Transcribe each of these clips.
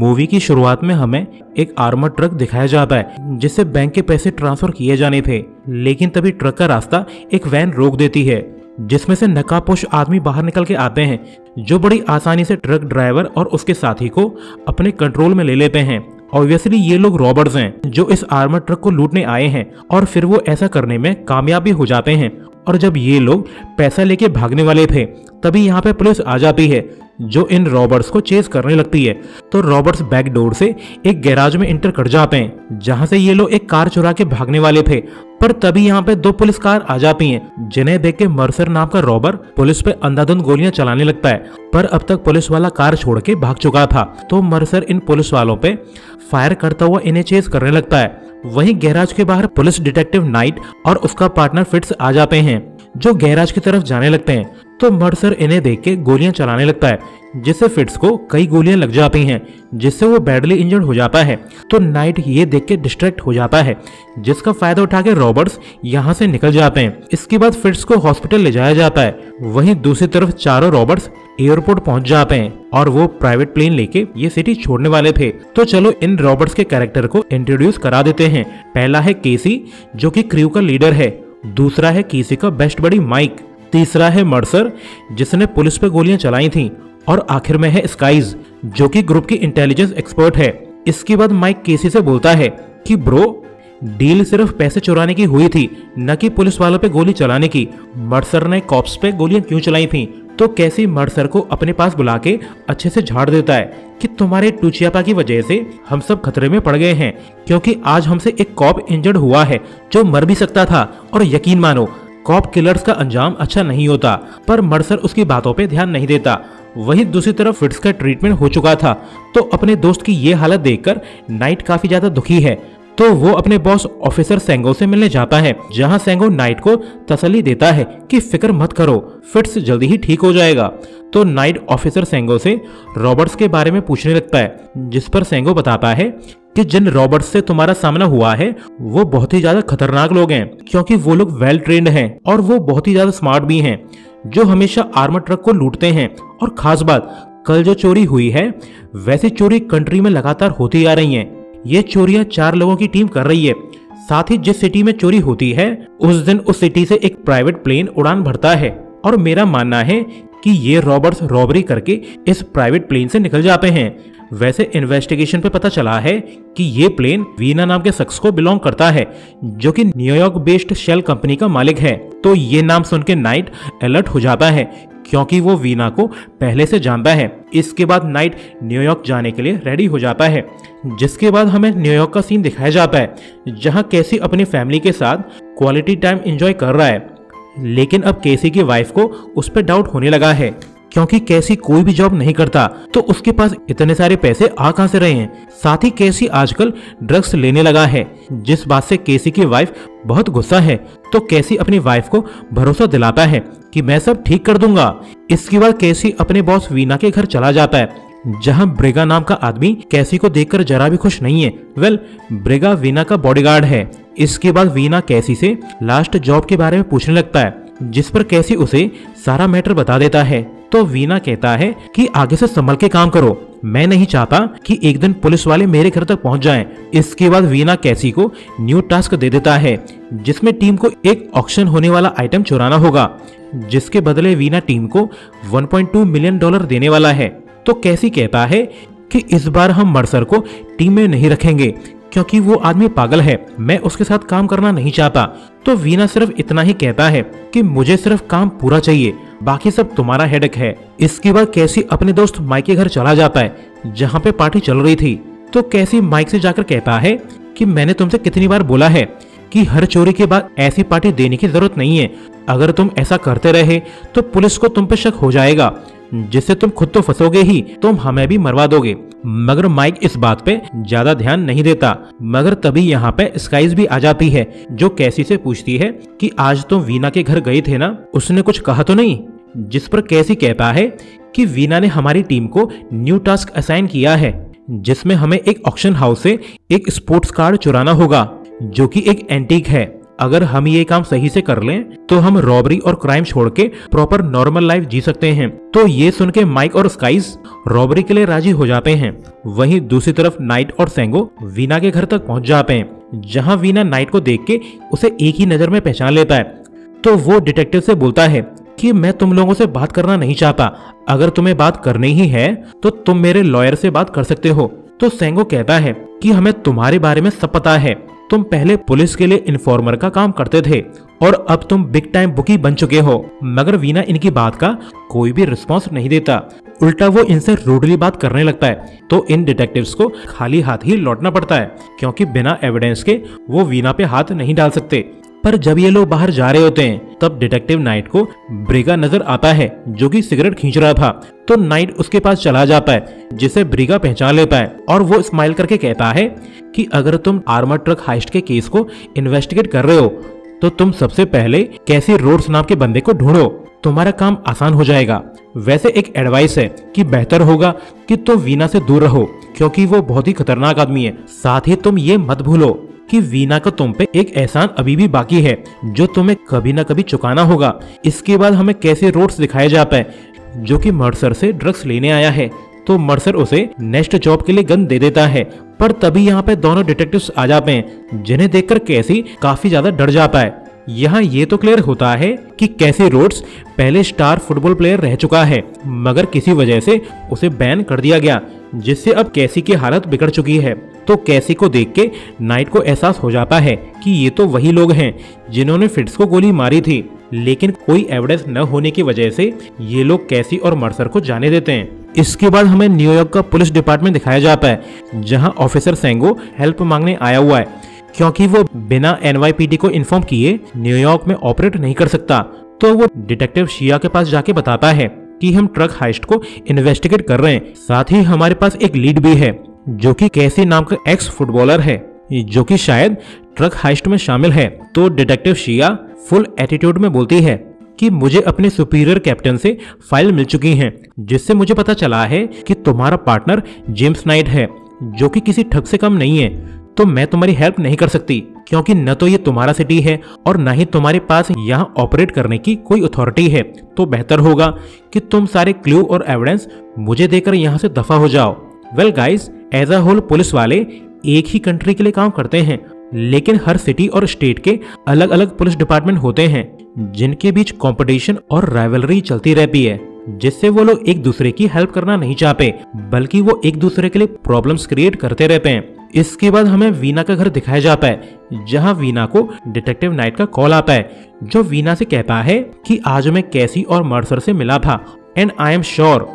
Movie की शुरुआत में हमें एक आर्मर ट्रक दिखाया जाता है जिससे बैंक के पैसे ट्रांसफर किए जाने थे, लेकिन तभी ट्रक का रास्ता एक वैन रोक देती है जिसमें से नकाबपोश आदमी बाहर निकल के आते हैं जो बड़ी आसानी से ट्रक ड्राइवर और उसके साथी को अपने कंट्रोल में ले लेते हैं। ऑब्वियसली ये लोग रॉबर्स हैं जो इस आर्मर ट्रक को लूटने आए हैं और फिर वो ऐसा करने में कामयाबी हो जाते हैं। और जब ये लोग पैसा लेके भागने वाले थे तभी यहाँ पे पुलिस आ जाती है जो इन रॉबर्स को चेस करने लगती है। तो रॉबर्स बैकडोर से एक गैराज में इंटर कर जाते हैं जहाँ से ये लोग एक कार चुरा के भागने वाले थे, पर तभी यहाँ पे दो पुलिस कार आ जाती हैं जिन्हें देख के मर्सर नाम का रॉबर पुलिस पे अंधाधुंध गोलियां चलाने लगता है, पर अब तक पुलिस वाला कार छोड़ के भाग चुका था। तो मर्सर इन पुलिस वालों पे फायर करता हुआ इन्हें चेस करने लगता है। वहीं गैराज के बाहर पुलिस डिटेक्टिव नाइट और उसका पार्टनर फिट्स आ जाते हैं जो गैराज की तरफ जाने लगते हैं। तो मर्सर इन्हें देख के गोलियां चलाने लगता है जिससे फिट्स को कई गोलियां लग जाती हैं जिससे वो बैडली इंजर्ड हो जाता है। तो नाइट ये देख के डिस्ट्रैक्ट हो जाता है जिसका फायदा उठा के रॉबर्ट्स यहाँ से निकल जाते हैं। इसके बाद फिट्स को हॉस्पिटल ले जाया जाता है। वहीं दूसरी तरफ चारों रॉबर्ट्स एयरपोर्ट पहुंच जाते हैं और वो प्राइवेट प्लेन लेके ये सिटी छोड़ने वाले थे। तो चलो इन रॉबर्ट्स के कैरेक्टर को इंट्रोड्यूस करा देते हैं। पहला है केसी जो कि क्रू का लीडर है, दूसरा है केसी का बेस्ट बडी माइक, तीसरा है मर्सर जिसने पुलिस पे गोलियां चलाई थीं, और आखिर में है स्काइज जो कि ग्रुप की इंटेलिजेंस एक्सपर्ट है। इसके बाद माइक केसी से बोलता है कि ब्रो डील सिर्फ पैसे चुराने की हुई थी, न कि पुलिस वालों पे गोली चलाने की। मर्सर ने कॉप्स पे गोलियां क्यों चलाई थीं? तो कैसी मर्सर को अपने पास बुला के अच्छे से झाड़ देता है कि तुम्हारे टूचियापा की वजह से हम सब खतरे में पड़ गए हैं, क्योंकि आज हमसे एक कॉप इंजर्ड हुआ है जो मर भी सकता था, और यकीन मानो कॉप किलर्स का अंजाम अच्छा नहीं होता। पर मर्सर उसकी बातों पे ध्यान नहीं देता। वहीं दूसरी तरफ फिट्स का ट्रीटमेंट हो चुका था, तो अपने दोस्त की ये हालत देखकर नाइट काफी ज्यादा दुखी है। तो वो अपने बॉस ऑफिसर सेंगो से मिलने जाता है जहां सेंगो नाइट को तसल्ली देता है कि फिक्र मत करो, फिट्स जल्दी ही ठीक हो जाएगा। तो नाइट ऑफिसर सेंगो से रॉबर्ट्स के बारे में पूछने लगता है जिस पर सेंगो बताता है कि जिन रॉबर्ट्स से तुम्हारा सामना हुआ है वो बहुत ही ज्यादा खतरनाक लोग हैं, क्योंकि वो लोग वेल ट्रेंड हैं और वो बहुत ही ज्यादा स्मार्ट भी हैं जो हमेशा आर्मर ट्रक को लूटते हैं। और खास बात, कल जो चोरी हुई है वैसी चोरी कंट्री में लगातार होती आ रही है। ये चोरियां 4 लोगों की टीम कर रही है। साथ ही जिस सिटी में चोरी होती है उस दिन उस सिटी से एक प्राइवेट प्लेन उड़ान भरता है, और मेरा मानना है कि ये रॉबर्ट्स रॉबरी करके इस प्राइवेट प्लेन से निकल जाते हैं। वैसे इन्वेस्टिगेशन पे पता चला है कि ये प्लेन वीना नाम के शख्स को बिलोंग करता है जो कि न्यूयॉर्क बेस्ड शेल कंपनी का मालिक है। तो ये नाम सुन के नाइट अलर्ट हो जाता है क्योंकि वो वीना को पहले से जानता है। इसके बाद नाइट न्यूयॉर्क जाने के लिए रेडी हो जाता है, जिसके बाद हमें न्यूयॉर्क का सीन दिखाया जाता है जहां कैसी अपनी फैमिली के साथ क्वालिटी टाइम एंजॉय कर रहा है। लेकिन अब कैसी की वाइफ को उस पर डाउट होने लगा है, क्योंकि कैसी कोई भी जॉब नहीं करता तो उसके पास इतने सारे पैसे आ कहां से रहे हैं। साथ ही कैसी आजकल ड्रग्स लेने लगा है, जिस बात से कैसी की वाइफ बहुत गुस्सा है। तो कैसी अपनी वाइफ को भरोसा दिलाता है कि मैं सब ठीक कर दूंगा। इसके बाद कैसी अपने बॉस वीना के घर चला जाता है जहां ब्रेगा नाम का आदमी कैसी को देखकर जरा भी खुश नहीं है। वेल, ब्रेगा वीना का बॉडीगार्ड है। इसके बाद वीना कैसी से लास्ट जॉब के बारे में पूछने लगता है, जिस पर कैसी उसे सारा मैटर बता देता है। तो वीना कहता है कि आगे से संभल के काम करो, मैं नहीं चाहता कि एक दिन पुलिस वाले मेरे घर तक पहुंच जाएं। इसके बाद वीना कैसी को न्यू टास्क दे देता है जिसमें टीम को एक ऑक्शन होने वाला आइटम चुराना होगा, जिसके बदले वीना टीम को $1.2 मिलियन देने वाला है। तो कैसी कहता है कि इस बार हम मर्सर को टीम में नहीं रखेंगे क्योंकि वो आदमी पागल है, मैं उसके साथ काम करना नहीं चाहता। तो वीना सिर्फ इतना ही कहता है कि मुझे सिर्फ काम पूरा चाहिए, बाकी सब तुम्हारा हेडेक है। इसके बाद कैसी अपने दोस्त माइक के घर चला जाता है जहाँ पे पार्टी चल रही थी। तो कैसी माइक से जाकर कहता है कि मैंने तुमसे कितनी बार बोला है कि हर चोरी के बाद ऐसी पार्टी देने की जरूरत नहीं है, अगर तुम ऐसा करते रहे तो पुलिस को तुम पे शक हो जाएगा जिससे तुम खुद तो फंसोगे ही, तुम हमें भी मरवा दोगे। मगर माइक इस बात पे ज्यादा ध्यान नहीं देता। मगर तभी यहाँ पे स्काइज भी आ जाती है जो कैसी से पूछती है कि आज तुम वीना के घर गई थे ना, उसने कुछ कहा तो नहीं? जिस पर कैसी कहता है कि वीना ने हमारी टीम को न्यू टास्क असाइन किया है जिसमें हमें एक ऑक्शन हाउस से एक स्पोर्ट्स कार चुराना होगा जो कि एक एंटीक है। अगर हम ये काम सही से कर लें तो हम रॉबरी और क्राइम छोड़ के प्रॉपर नॉर्मल लाइफ जी सकते हैं। तो ये सुन के माइक और स्काइज रॉबरी के लिए राजी हो जाते हैं। वहीं दूसरी तरफ नाइट और सेंगो वीना के घर तक पहुंच जाते हैं, जहां वीना नाइट को देख के उसे एक ही नजर में पहचान लेता है। तो वो डिटेक्टिव से बोलता है कि मैं तुम लोगों से बात करना नहीं चाहता, अगर तुम्हें बात करनी ही है तो तुम मेरे लॉयर से बात कर सकते हो। तो सेंगो कहता है कि हमें तुम्हारे बारे में सब पता है, तुम पहले पुलिस के लिए इन्फॉर्मर का काम करते थे और अब तुम बिग टाइम बुकी बन चुके हो। मगर वीना इनकी बात का कोई भी रिस्पॉन्स नहीं देता, उल्टा वो इनसे रूडली बात करने लगता है। तो इन डिटेक्टिव्स को खाली हाथ ही लौटना पड़ता है, क्योंकि बिना एविडेंस के वो वीना पे हाथ नहीं डाल सकते। पर जब ये लोग बाहर जा रहे होते हैं तब डिटेक्टिव नाइट को ब्रिगा नजर आता है, जो कि सिगरेट खींच रहा था। तो नाइट उसके पास चला जाता है, जिसे ब्रिगा पहचान लेता है और वो स्माइल करके कहता है कि अगर तुम आर्मर ट्रक हाइस्ट के केस को इन्वेस्टिगेट कर रहे हो तो तुम सबसे पहले कैसी रोड्स नाम के बंदे को ढूंढो, तुम्हारा काम आसान हो जाएगा। वैसे एक एडवाइस है कि बेहतर होगा कि तुम वीना से दूर रहो, क्योंकि वो बहुत ही खतरनाक आदमी है। साथ ही तुम ये मत भूलो कि वीना का तुम पे एक एहसान अभी भी बाकी है, जो तुम्हें कभी ना कभी चुकाना होगा। इसके बाद हमें कैसे रोड्स दिखाए जाता है, जो कि मर्सर से ड्रग्स लेने आया है। तो मर्सर उसे नेक्स्ट जॉब के लिए गन दे देता है, पर तभी यहाँ पे दोनों डिटेक्टिव्स आ जाते हैं, जिन्हें देखकर कैसी काफी ज्यादा डर जाता है। यहाँ ये तो क्लियर होता है कि कैसी रोड्स पहले स्टार फुटबॉल प्लेयर रह चुका है, मगर किसी वजह से उसे बैन कर दिया गया, जिससे अब कैसी की हालत बिगड़ चुकी है। तो कैसी को देख के नाइट को एहसास हो जाता है कि ये तो वही लोग हैं जिन्होंने फिट्स को गोली मारी थी, लेकिन कोई एविडेंस न होने की वजह से ये लोग कैसी और मर्सर को जाने देते हैं। इसके बाद हमें न्यूयॉर्क का पुलिस डिपार्टमेंट दिखाया जाता है, जहां ऑफिसर सेंगो हेल्प मांगने आया हुआ है, क्योंकि वो बिना NYPD को इन्फॉर्म किए न्यूयॉर्क में ऑपरेट नहीं कर सकता। तो वो डिटेक्टिव शिया के पास जाके बताता है कि हम ट्रक हाइस्ट को इन्वेस्टिगेट कर रहे हैं, साथ ही हमारे पास एक लीड भी है, जो कि कैसी नाम का एक्स फुटबॉलर है, जो कि शायद ट्रक हाइस्ट में शामिल है। तो डिटेक्टिव शिया फुल एटीट्यूड में बोलती है कि मुझे अपने सुपीरियर कैप्टन से फाइल मिल चुकी है, जिससे मुझे पता चला है कि तुम्हारा पार्टनर जेम्स नाइट है, जो कि किसी ठग से कम नहीं है। तो मैं तुम्हारी हेल्प नहीं कर सकती, क्योंकि न तो ये तुम्हारा सिटी है और न ही तुम्हारे पास यहाँ ऑपरेट करने की कोई अथॉरिटी है। तो बेहतर होगा कि तुम सारे क्लू और एविडेंस मुझे देकर यहाँ से दफा हो जाओ। Well guys, as a whole police वाले एक ही कंट्री के लिए काम करते हैं, लेकिन हर सिटी और स्टेट के अलग अलग पुलिस डिपार्टमेंट होते हैं, जिनके बीच कॉम्पिटिशन और राइवलरी चलती रहती है, जिससे वो लोग एक दूसरे की हेल्प करना नहीं चाहते, बल्कि वो एक दूसरे के लिए प्रॉब्लम्स क्रिएट करते रहते हैं। इसके बाद हमें वीना का घर दिखाया जाता है, जहां वीना को डिटेक्टिव नाइट का कॉल आता है, जो वीना से कहता है कि आज मैं कैसी और मर्सर से मिला था and I am sure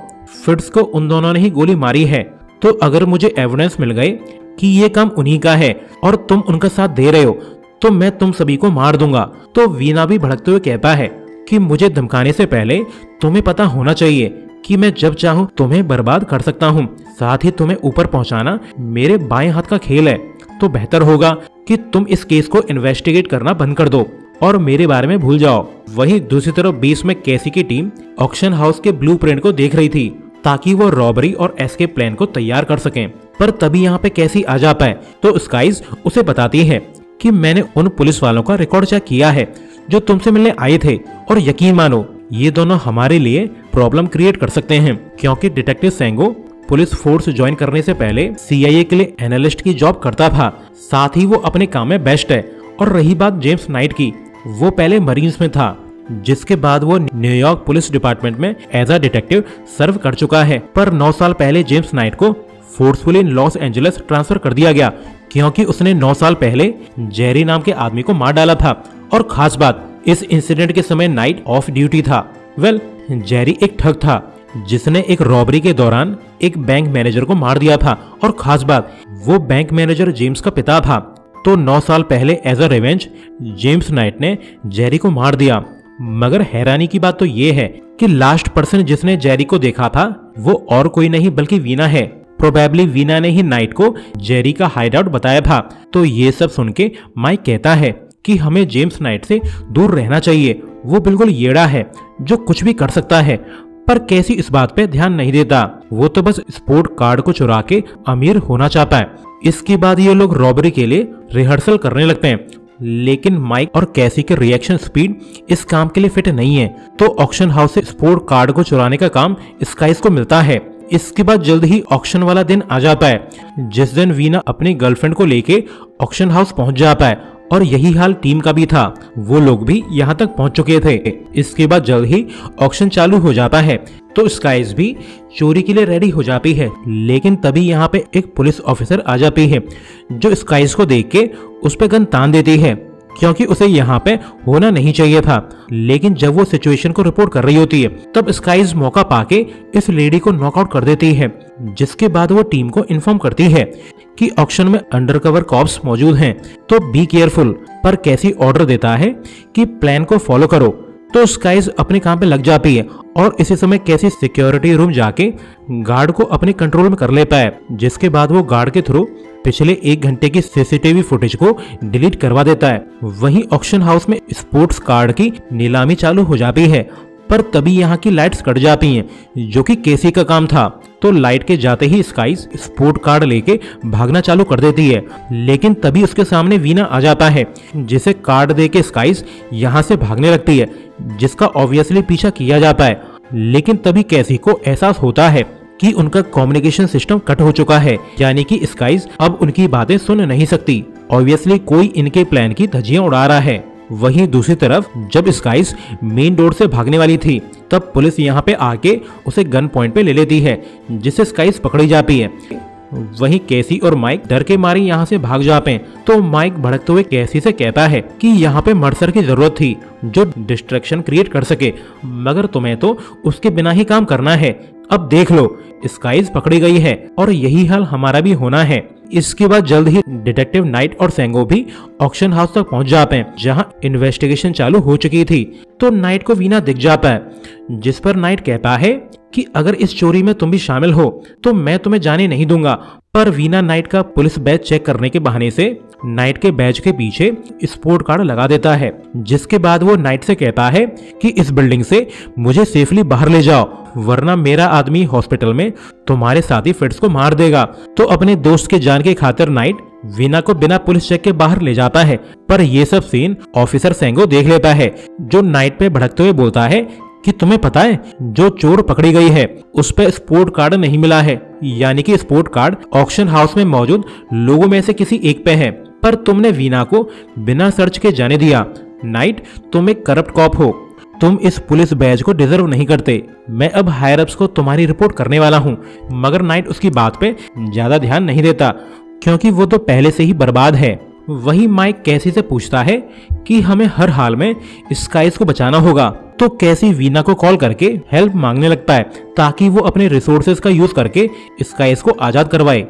Fitts को उन दोनों ने ही गोली मारी है। तो अगर मुझे एविडेंस मिल गए कि ये काम उन्हीं का है और तुम उनका साथ दे रहे हो तो मैं तुम सभी को मार दूंगा। तो वीना भी भड़कते हुए कहता है कि मुझे धमकाने से पहले तुम्हें पता होना चाहिए कि मैं जब चाहूं तुम्हें बर्बाद कर सकता हूं, साथ ही तुम्हें ऊपर पहुंचाना मेरे बाएं हाथ का खेल है। तो बेहतर होगा कि तुम इस केस को इन्वेस्टिगेट करना बंद कर दो और मेरे बारे में भूल जाओ। वहीं दूसरी तरफ 20 में कैसी की टीम ऑक्शन हाउस के ब्लूप्रिंट को देख रही थी, ताकि वो रॉबरी और एस्केप प्लान को तैयार कर सकें। पर तभी यहाँ पे कैसी आ जाता है, तो स्काइज उसे बताती है कि मैंने उन पुलिस वालों का रिकॉर्ड चेक किया है जो तुमसे मिलने आए थे, और यकीन मानो ये दोनों हमारे लिए प्रॉब्लम क्रिएट कर सकते हैं, क्योंकि डिटेक्टिव सेंगो पुलिस फोर्स ज्वाइन करने से पहले CIA के लिए एनालिस्ट की जॉब करता था, साथ ही वो अपने काम में बेस्ट है। और रही बात जेम्स नाइट की, वो पहले मरीन्स में था, जिसके बाद वो न्यूयॉर्क पुलिस डिपार्टमेंट में एज अ डिटेक्टिव सर्व कर चुका है। पर 9 साल पहले जेम्स नाइट को फोर्सफुली लॉस एंजलिस ट्रांसफर कर दिया गया, क्योंकि उसने 9 साल पहले जेरी नाम के आदमी को मार डाला था। और खास बात, इस इंसिडेंट के समय नाइट ऑफ ड्यूटी था। वेल, जेरी एक ठग था जिसने एक रॉबरी के दौरान एक बैंक मैनेजर को मार दिया था, और खास बात, वो बैंक मैनेजर जेम्स का पिता था। तो 9 साल पहले as a revenge James Knight ने जेरी को मार दिया। मगर हैरानी की बात तो ये है कि लास्ट पर्सन जिसने जेरी को देखा था वो और कोई नहीं बल्कि वीना है। प्रोबेबली वीना ने ही नाइट को जेरी का हाइड आउट बताया था। तो ये सब सुन के माइक कहता है कि हमें जेम्स नाइट से दूर रहना चाहिए, वो बिल्कुल येड़ा है जो कुछ भी कर सकता है। पर कैसी इस बात पे ध्यान नहीं देता, वो तो बस स्पोर्ट कार्ड को चुरा के अमीर होना चाहता है। इसके बाद ये लोग रॉबरी के लिए रिहर्सल करने लगते हैं, लेकिन माइक और कैसी के रिएक्शन स्पीड इस काम के लिए फिट नहीं है, तो ऑक्शन हाउस से स्पोर्ट कार्ड को चुराने का काम स्काइज को मिलता है। इसके बाद जल्द ही ऑक्शन वाला दिन आ जाता है, जिस दिन वीना अपनी गर्लफ्रेंड को लेके ऑक्शन हाउस पहुंच जाता है और यही हाल टीम का भी था, वो लोग भी यहाँ तक पहुंच चुके थे। इसके बाद जल्द ही ऑक्शन चालू हो जाता है तो स्काइज भी चोरी के लिए रेडी हो जाती है, लेकिन तभी यहाँ पे एक पुलिस ऑफिसर आ जाती है जो स्काइज को देख के उस पे गन तान देती है क्योंकि उसे यहाँ पे होना नहीं चाहिए था। लेकिन जब वो सिचुएशन को रिपोर्ट कर रही होती है तब स्काइज मौका पाके इस लेडी को नॉकआउट कर देती है, जिसके बाद वो टीम को इन्फॉर्म करती है कि ऑक्शन में अंडरकवर कॉप्स मौजूद हैं, तो बी केयरफुल। पर कैसी ऑर्डर देता है कि प्लान को फॉलो करो, तो स्काइज अपने काम पे लग जाती है और इसी समय कैसी सिक्योरिटी रूम जाके गार्ड को अपने कंट्रोल में कर लेता है, जिसके बाद वो गार्ड के थ्रू पिछले 1 घंटे की सीसीटीवी फुटेज को डिलीट करवा देता है। वहीं ऑक्शन हाउस में स्पोर्ट्स कार्ड की नीलामी चालू हो जाती है, पर तभी यहाँ की लाइट्स कट जाती हैं, जो कि केसी का काम था। तो लाइट के जाते ही स्काइज स्पोर्ट कार्ड लेके भागना चालू कर देती है, लेकिन तभी उसके सामने वीना आ जाता है, जिसे कार्ड देके स्काइज यहाँ से भागने लगती है, जिसका ऑब्वियसली पीछा किया जाता है। लेकिन तभी कैसी को एहसास होता है कि उनका कम्युनिकेशन सिस्टम कट हो चुका है, यानी कि स्काइज अब उनकी बातें सुन नहीं सकती। ऑब्वियसली कोई इनके प्लान की धज्जियां उड़ा रहा है। वहीं दूसरी तरफ जब स्काइज मेन डोर से भागने वाली थी तब पुलिस यहां पे आके उसे गन पॉइंट पे ले लेती है, जिससे स्काइज पकड़ी जाती है। वहीं कैसी और माइक डर के मारे यहाँ से भाग जाते हैं, तो माइक भड़कते हुए कैसी से कहता है कि यहाँ पे मर्सर की जरूरत थी जो डिस्ट्रैक्शन क्रिएट कर सके, मगर तुम्हें तो उसके बिना ही काम करना है। अब देख लो, स्काइज पकड़ी गई है और यही हाल हमारा भी होना है। इसके बाद जल्द ही डिटेक्टिव नाइट और सेंगो भी ऑक्शन हाउस तक पहुंच जाते हैं, जहां इन्वेस्टिगेशन चालू हो चुकी थी। तो नाइट को वीना दिख जाता है, जिस पर नाइट कहता है कि अगर इस चोरी में तुम भी शामिल हो तो मैं तुम्हें जाने नहीं दूंगा। पर वीना नाइट का पुलिस बैच चेक करने के बहाने से नाइट के बैच के पीछे स्पोर्ट कार्ड लगा देता है, जिसके बाद वो नाइट से कहता है कि इस बिल्डिंग से मुझे सेफली बाहर ले जाओ, वरना मेरा आदमी हॉस्पिटल में तुम्हारे साथी फिट्स को मार देगा। तो अपने दोस्त के जान के खातिर नाइट वीना को बिना पुलिस चेक के बाहर ले जाता है, पर यह सब सीन ऑफिसर सेंगो देख लेता है, जो नाइट पे भड़कते हुए बोलता है कि तुम्हें पता है जो चोर पकड़ी गई है उस पर स्पोर्ट कार्ड नहीं मिला है, यानी कि स्पोर्ट कार्ड ऑक्शन हाउस में मौजूद लोगों में से किसी एक पे है, पर तुमने वीना को बिना सर्च के जाने दिया। नाइट, तुम एक करप्ट कॉप हो, तुम इस पुलिस बैच को डिजर्व नहीं करते, मैं अब हायर अप्स को तुम्हारी रिपोर्ट करने वाला हूँ। मगर नाइट उसकी बात पे ज्यादा ध्यान नहीं देता क्योंकि वो तो पहले से ही बर्बाद है। वहीं माइक कैसी से पूछता है कि हमें हर हाल में स्काइज को बचाना होगा, तो कैसी वीना को कॉल करके हेल्प मांगने लगता है ताकि वो अपने रिसोर्सेज का यूज करके स्काइज को आजाद करवाए।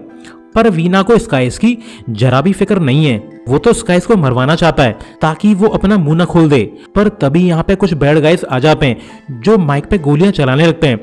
पर वीना को स्काइज की जरा भी फिक्र नहीं है, वो तो स्काइज को मरवाना चाहता है ताकि वो अपना मुंह न खोल दे। पर तभी यहाँ पे कुछ बैड गाइज आ जाते हैं जो माइक पे गोलियां चलाने लगते हैं,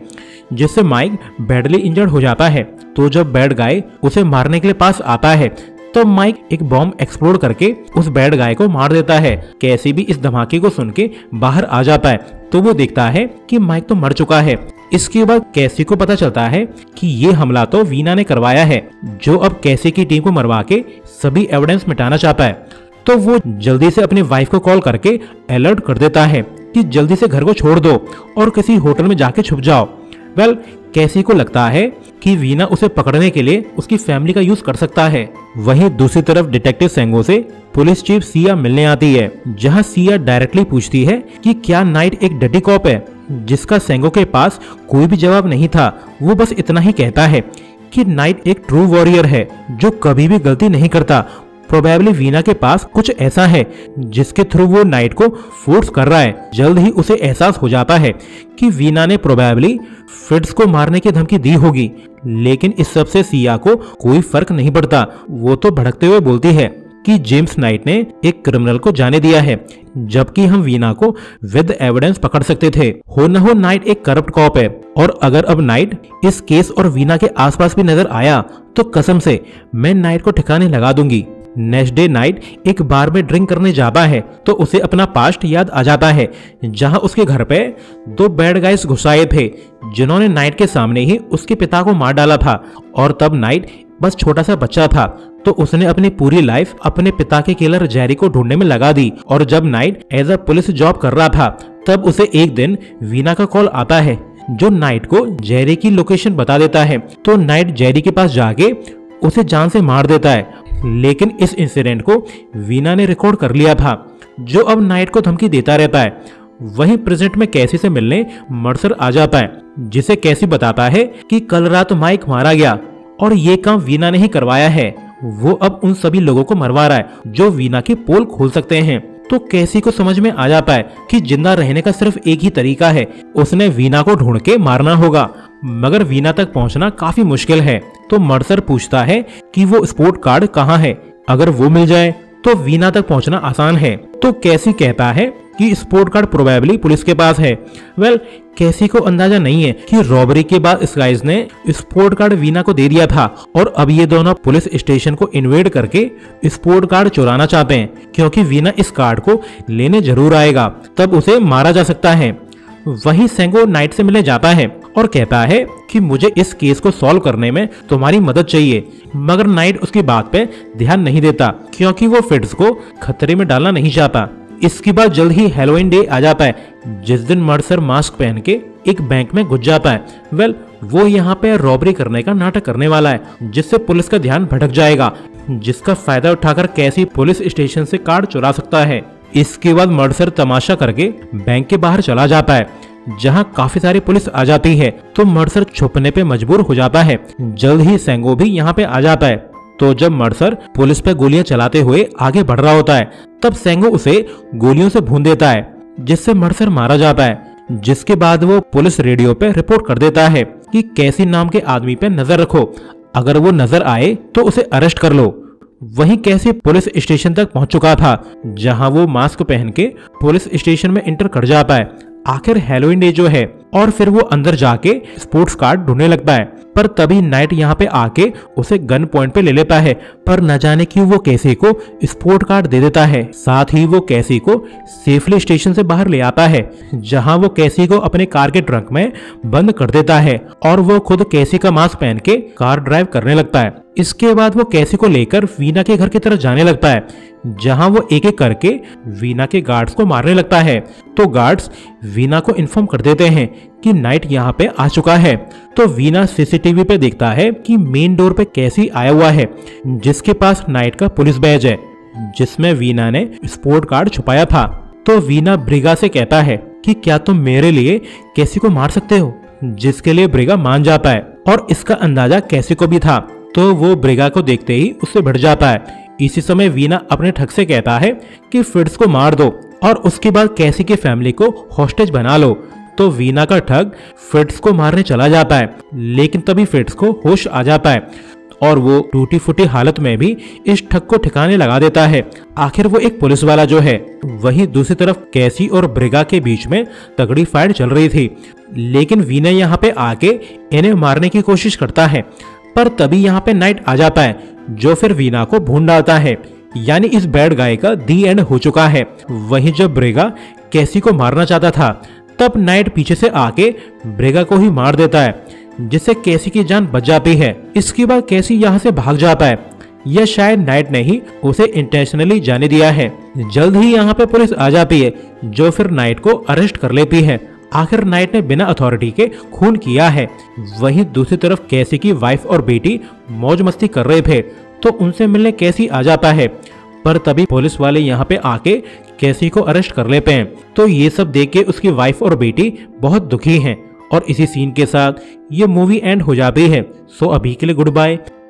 जिससे माइक बैडली इंजर्ड हो जाता है। तो जब बैड गाय उसे मारने के लिए पास आता है तो माइक एक बॉम्ब एक्सप्लोड करके उस बैड गाय को मार देता है। कैसी भी इस धमाके को सुन के बाहर आ जाता है, तो वो देखता है कि माइक तो मर चुका है। इसके बाद कैसी को पता चलता है कि ये हमला तो वीना ने करवाया है, जो अब कैसी की टीम को मरवा के सभी एविडेंस मिटाना चाहता है। तो वो जल्दी से अपनी वाइफ को कॉल करके अलर्ट कर देता है कि जल्दी से घर को छोड़ दो और किसी होटल में जाके छुप जाओ। वेल, कैसी को लगता है कि वीना उसे पकड़ने के लिए उसकी फैमिली का यूज कर सकता है। वहीं दूसरी तरफ डिटेक्टिव सेंगो से पुलिस चीफ सिया मिलने आती है, जहां सिया डायरेक्टली पूछती है कि क्या नाइट एक डटी कॉप है, जिसका सेंगो के पास कोई भी जवाब नहीं था। वो बस इतना ही कहता है कि नाइट एक ट्रू वॉरियर है जो कभी भी गलती नहीं करता। प्रोबेबली वीना के पास कुछ ऐसा है जिसके थ्रू वो नाइट को फोर्स कर रहा है। जल्द ही उसे एहसास हो जाता है कि वीना ने प्रोबेबली फिट्स को मारने की धमकी दी होगी, लेकिन इस सब से सिया को कोई फर्क नहीं पड़ता। वो तो भड़कते हुए बोलती है कि जेम्स नाइट ने एक क्रिमिनल को जाने दिया है, जबकि हम वीना को विद एविडेंस पकड़ सकते थे। हो न हो नाइट एक करप्ट कॉप है, और अगर अब नाइट इस केस और वीना के आसपास भी नजर आया तो कसम से मैं नाइट को ठिकाने लगा दूंगी। नेक्स्ट डे नाइट एक बार में ड्रिंक करने जाता है तो उसे अपना पास्ट याद आ जाता है, जहां उसके घर पे 2 बैड गाइस घुस आए थे जिन्होंने नाइट के सामने ही उसके पिता को मार डाला था। और तब नाइट बस छोटा सा बच्चा था, तो उसने अपनी पूरी लाइफ अपने पिता के किलर जैरी को ढूंढने में लगा दी। और जब Knight as a police job कर रहा था, तब उसे एक दिन वीना का कॉल आता है, जो नाइट को जैरी की लोकेशन बता देता है। तो नाइट जैरी के पास जाके उसे जान से मार देता है, लेकिन इस इंसिडेंट को वीना ने रिकॉर्ड कर लिया था, जो अब नाइट को धमकी देता रहता है। वहीं प्रेजेंट में कैसी से मिलने मर्सर आ जाता है, जिसे कैसी बताता है कि कल रात माइक मारा गया और ये काम वीना ने ही करवाया है। वो अब उन सभी लोगों को मरवा रहा है जो वीना के पोल खोल सकते हैं। तो कैसी को समझ में आ जाता है कि जिंदा रहने का सिर्फ एक ही तरीका है, उसने वीना को ढूंढ के मारना होगा, मगर वीना तक पहुंचना काफी मुश्किल है। तो मर्सर पूछता है कि वो स्पोर्ट कार्ड कहाँ है, अगर वो मिल जाए तो वीना तक पहुंचना आसान है। तो कैसी कहता है कि स्पोर्ट कार्ड प्रोबेबली पुलिस के पास है। वेल, कैसी को अंदाजा नहीं है कि रॉबरी के बाद स्काइज ने स्पोर्ट कार्ड वीना को दे दिया था, और अब ये दोनों पुलिस स्टेशन को इन्वेड करके स्पोर्ट कार्ड चुराना चाहते हैं, क्योंकि वीना इस कार्ड को लेने जरूर आएगा, तब उसे मारा जा सकता है। वहीं सेंगो नाइट से मिलने जाता है और कहता है कि मुझे इस केस को सॉल्व करने में तुम्हारी मदद चाहिए, मगर नाइट उसकी बात पे ध्यान नहीं देता, क्योंकि वो फिट्स को खतरे में डालना नहीं चाहता। इसके बाद जल्द ही हैलोवीन डे आ जाता है, जिस दिन मर्सर मास्क पहन के एक बैंक में घुस जाता है। वेल, वो यहाँ पे रॉबरी करने का नाटक करने वाला है, जिससे पुलिस का ध्यान भटक जाएगा, जिसका फायदा उठाकर कैसी पुलिस स्टेशन से कार्ड चुरा सकता है। इसके बाद मर्सर तमाशा करके बैंक के बाहर चला जाता है, जहां काफी सारी पुलिस आ जाती है। तो मर्सर छुपने पे मजबूर हो जाता है। जल्द ही सेंगो भी यहाँ पे आ जाता है। तो जब मर्सर पुलिस पे गोलियां चलाते हुए आगे बढ़ रहा होता है, तब सेंगो उसे गोलियों से भून देता है, जिससे मर्सर मारा जाता है। जिसके बाद वो पुलिस रेडियो पे रिपोर्ट कर देता है कि कैसी नाम के आदमी पे नजर रखो, अगर वो नजर आए तो उसे अरेस्ट कर लो। वहीं कैसी पुलिस स्टेशन तक पहुंच चुका था, जहां वो मास्क पहन के पुलिस स्टेशन में एंटर कर जाता है। आखिर हैलोवीन डे जो है, और फिर वो अंदर जाके स्पोर्ट्स कार्ड ढूंढने लगता है, पर तभी नाइट यहाँ पे आके उसे गन पॉइंट पे ले लेता है, पर न जाने क्यों वो कैसी को स्पोर्ट कार्ड दे देता है। साथ ही वो कैसी को सेफली स्टेशन से बाहर ले आता है, जहाँ वो कैसी को अपने कार के ट्रंक में बंद कर देता है, और वो खुद कैसी का मास्क पहन के कार ड्राइव करने लगता है। इसके बाद वो कैसी को लेकर वीना के घर की तरफ जाने लगता है, जहां वो एक एक करके वीना के गार्ड्स को मारने लगता है। तो गार्ड्स वीना को इन्फॉर्म कर देते हैं कि नाइट यहां पे आ चुका है। तो वीना सीसीटीवी पे देखता है कि मेन डोर पे कैसी आया हुआ है, जिसके पास नाइट का पुलिस बैज है, जिसमें वीना ने स्पोर्ट कार्ड छुपाया था। तो वीना ब्रिगा से कहता है कि क्या तुम मेरे लिए कैसी को मार सकते हो, जिसके लिए ब्रिगा मान जाता है, और इसका अंदाजा कैसी को भी था। तो वो ब्रिगा को देखते ही उससे भिड़ जाता है। इसी समय वीना अपने ठग से कहता है कि फिट्स को मार दो और उसके बाद कैसी के फैमिली को हॉस्टेज बना लो। तो वीना का ठग फिट्स को मारने चला जाता है, लेकिन तभी फिट्स को होश आ जाता है और वो टूटी फूटी हालत में भी इस ठग को ठिकाने लगा देता है। आखिर वो एक पुलिस वाला जो है। वहीं दूसरी तरफ कैसी और ब्रिगा के बीच में तगड़ी फाइट चल रही थी, लेकिन वीना यहाँ पे आके इन्हें मारने की कोशिश करता है, पर तभी यहाँ पे नाइट आ जाता है, जो फिर वीना को भून डालता है। यानी इस बैड गाय का दी एंड हो चुका है। वहीं जब ब्रिगा कैसी को मारना चाहता था, तब नाइट पीछे से आके ब्रिगा को ही मार देता है, जिससे कैसी की जान बच जाती है। इसके बाद कैसी यहाँ से भाग जाता है, या शायद नाइट ने ही उसे इंटेंशनली जाने दिया है। जल्द ही यहाँ पे पुलिस आ जाती है, जो फिर नाइट को अरेस्ट कर लेती है। आखिर नाइट ने बिना अथॉरिटी के खून किया है। वहीं दूसरी तरफ कैसी की वाइफ और बेटी मौज मस्ती कर रहे थे, तो उनसे मिलने कैसी आ जाता है, पर तभी पुलिस वाले यहाँ पे आके कैसी को अरेस्ट कर लेते हैं। तो ये सब देख के उसकी वाइफ और बेटी बहुत दुखी हैं। और इसी सीन के साथ ये मूवी एंड हो जाती है। सो अभी के लिए गुड बाय।